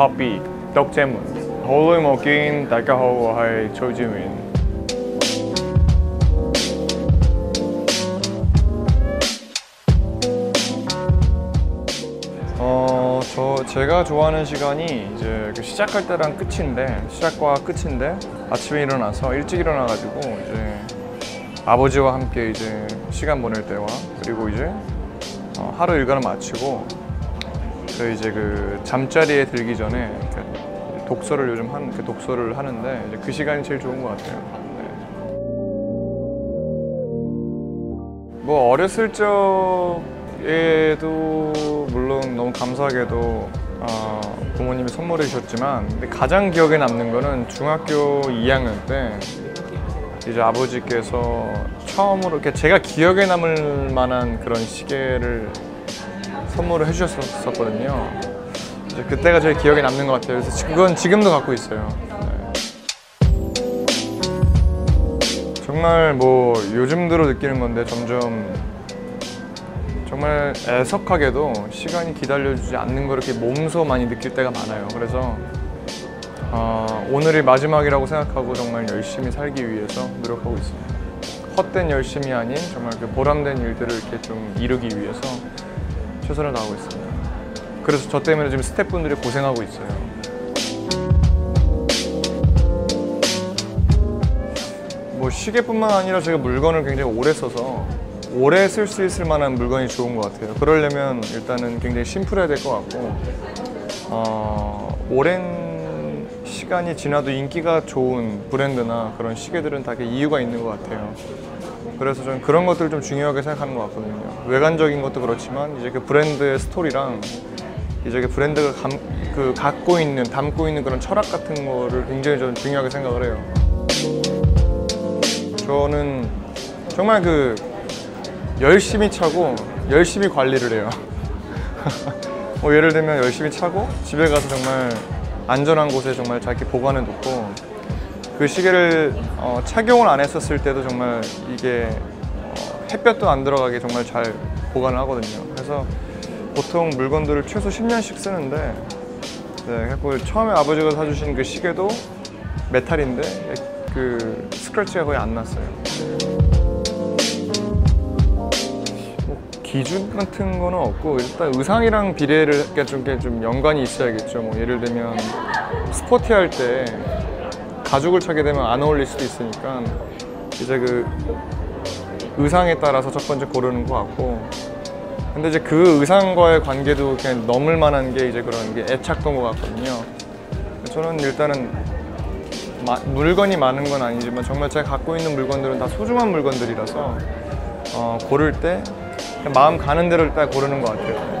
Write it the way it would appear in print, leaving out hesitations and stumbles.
學 B 讀者們，好耐冇見，大家好，我係崔志遠。 제가 좋아하는 시간이 이제 시작할 때랑 끝인데 아침에 일어나서 일찍 일어나가지고 이제 아버지와 함께 이제 시간 보낼 때와 그리고 이제 하루 일과를 마치고 그 이제 그 잠자리에 들기 전에 이렇게 독서를 요즘 독서를 하는데 이제 그 시간이 제일 좋은 것 같아요. 네. 뭐 어렸을 적에도 물론 너무 감사하게도 부모님이 선물해 주셨지만 근데 가장 기억에 남는 거는 중학교 2학년 때 이제 아버지께서 처음으로 이렇게 제가 기억에 남을 만한 그런 시계를 선물을 해주셨었거든요. 이제 그때가 제일 기억에 남는 것 같아요. 그래서 그건 지금도 갖고 있어요. 네. 정말 뭐 요즘 들어 느끼는 건데 정말 애석하게도 시간이 기다려주지 않는 걸 이렇게 몸소 많이 느낄 때가 많아요. 그래서 오늘이 마지막이라고 생각하고 정말 열심히 살기 위해서 노력하고 있습니다. 헛된 열심이 아닌 정말 그 보람된 일들을 이렇게 좀 이루기 위해서 최선을 다하고 있습니다. 그래서 저 때문에 지금 스태프분들이 고생하고 있어요. 뭐 시계뿐만 아니라 제가 물건을 굉장히 오래 써서 오래 쓸 수 있을 만한 물건이 좋은 것 같아요. 그러려면 일단은 굉장히 심플해야 될 것 같고 오랜 시간이 지나도 인기가 좋은 브랜드나 그런 시계들은 다 이유가 있는 것 같아요. 그래서 저는 그런 것들을 좀 중요하게 생각하는 것 같거든요. 외관적인 것도 그렇지만 이제 그 브랜드의 스토리랑 이제 그 브랜드가 담고 있는 그런 철학 같은 거를 굉장히 저는 중요하게 생각을 해요. 저는 정말 그 열심히 차고 열심히 관리를 해요. 뭐 예를 들면 열심히 차고 집에 가서 정말 안전한 곳에 정말 잘 보관해 놓고 그 시계를 착용을 안 했었을 때도 정말 이게 햇볕도 안 들어가게 정말 잘 보관을 하거든요. 그래서 보통 물건들을 최소 10년씩 쓰는데 처음에 아버지가 사주신 그 시계도 메탈인데 그 스크래치가 거의 안 났어요. 기준 같은 거는 없고 일단 의상이랑 비례를 좀 연관이 있어야겠죠. 뭐 예를 들면 스포티할 때 가죽을 차게 되면 안 어울릴 수도 있으니까 이제 그 의상에 따라서 첫 번째 고르는 것 같고 근데 이제 그 의상과의 관계도 그냥 넘을 만한 게 이제 그런 게 애착던 것 같거든요. 저는 일단은 물건이 많은 건 아니지만 정말 제가 갖고 있는 물건들은 다 소중한 물건들이라서 고를 때 마음 가는 대로 딱 고르는 것 같아요.